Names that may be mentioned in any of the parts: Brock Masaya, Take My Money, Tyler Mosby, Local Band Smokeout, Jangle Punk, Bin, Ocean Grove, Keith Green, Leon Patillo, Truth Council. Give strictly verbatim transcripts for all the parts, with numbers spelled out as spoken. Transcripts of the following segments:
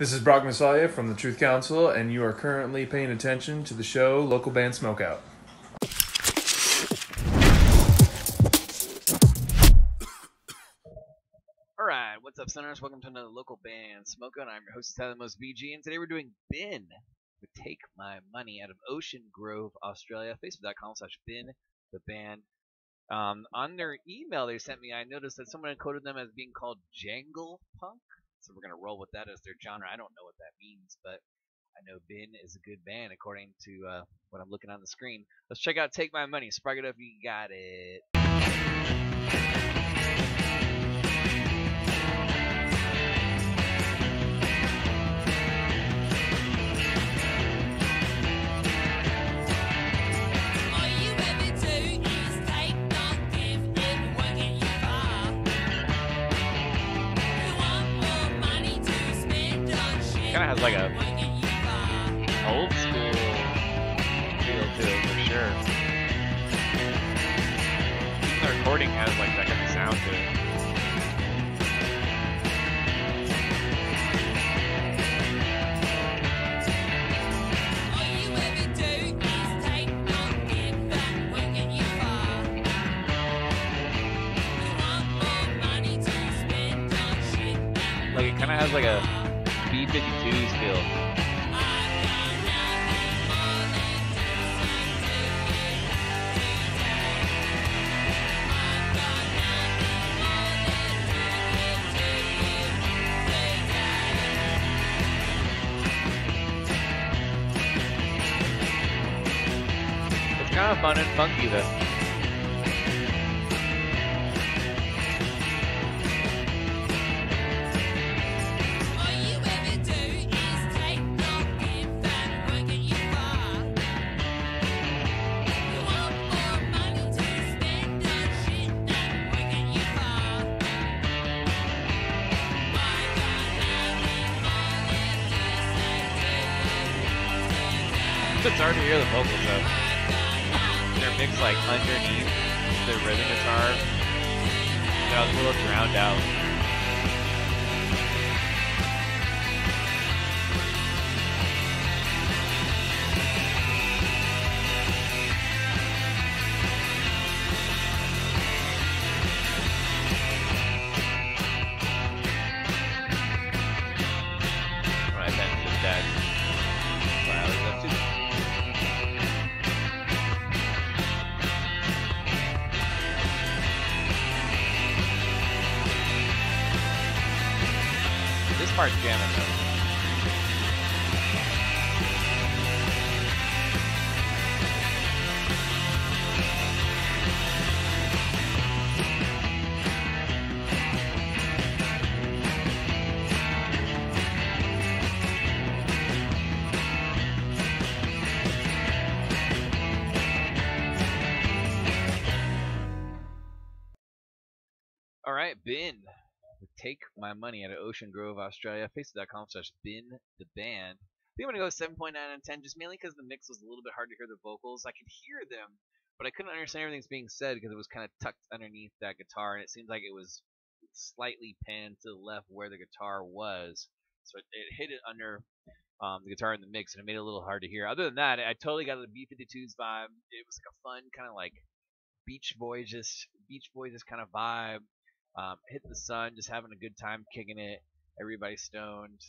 This is Brock Masaya from the Truth Council, and you are currently paying attention to the show Local Band Smokeout. Alright, what's up, Centers? Welcome to another Local Band Smokeout. I'm your host, Tyler Most B G, and today we're doing Bin with Take My Money out of Ocean Grove, Australia. Facebook.com slash Bin, the band. Um, on their email they sent me, I noticed that someone encoded them as being called Jangle Punk. So we're going to roll with that as their genre. I don't know what that means, but I know Bin is a good band according to uh, what I'm looking on the screen. Let's check out Take My Money. Spark it up. You got it. Kind of has like a old school feel to it for sure. Even the recording has like that kind of sound to it. Like it kind of has like a B fifty-twos feel. It's kind of fun and funky though. It's hard to hear the vocals though. They're mixed like underneath the rhythm guitar. They're a little drowned out. This part's jamming though. All right, Bin. Take My Money out of Ocean Grove, Australia. Facebook.com slash Bin the band. I think I'm going to go seven point nine out of ten, just mainly because the mix was a little bit hard to hear the vocals. I could hear them, but I couldn't understand everything that's being said because it was kind of tucked underneath that guitar, and it seemed like it was slightly panned to the left where the guitar was. So it, it hid it under um, the guitar in the mix, and it made it a little hard to hear. Other than that, I totally got the B fifty-twos vibe. It was like a fun kind of like Beach Boys-ish, Beach Boys-ish kind of vibe. Um, hit the sun, just having a good time kicking it, everybody stoned,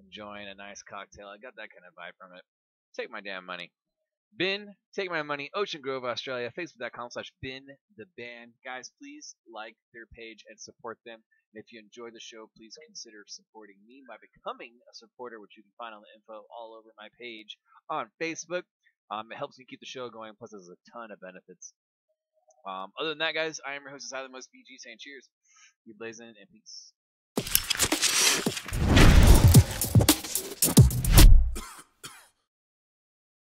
enjoying a nice cocktail. I got that kind of vibe from it. Take my damn money. Bin, Take My Money, Ocean Grove, Australia. Facebook.com slash Bin the band. Guys, please like their page and support them. And if you enjoy the show, please consider supporting me by becoming a supporter, which you can find on the info all over my page on Facebook. Um, it helps me keep the show going, plus there's a ton of benefits. Um, other than that, guys, I am your host, Tyler Mosby, B G, saying cheers, you blazing, and peace.